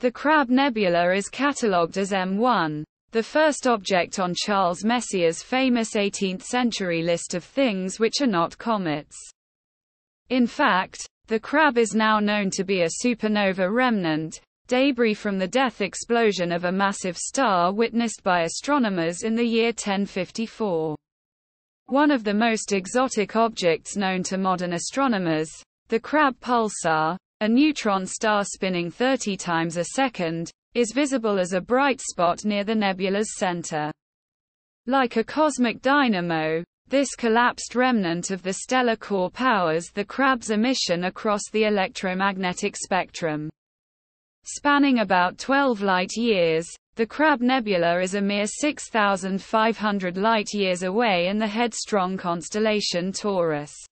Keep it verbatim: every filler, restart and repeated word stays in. The Crab Nebula is catalogued as M one, the first object on Charles Messier's famous eighteenth century list of things which are not comets. In fact, the crab is now known to be a supernova remnant, debris from the death explosion of a massive star witnessed by astronomers in the year ten fifty-four. One of the most exotic objects known to modern astronomers, the Crab Pulsar, a neutron star spinning thirty times a second, is visible as a bright spot near the nebula's center. Like a cosmic dynamo, this collapsed remnant of the stellar core powers the crab's emission across the electromagnetic spectrum. Spanning about twelve light-years, the Crab Nebula is a mere six thousand five hundred light-years away in the headstrong constellation Taurus.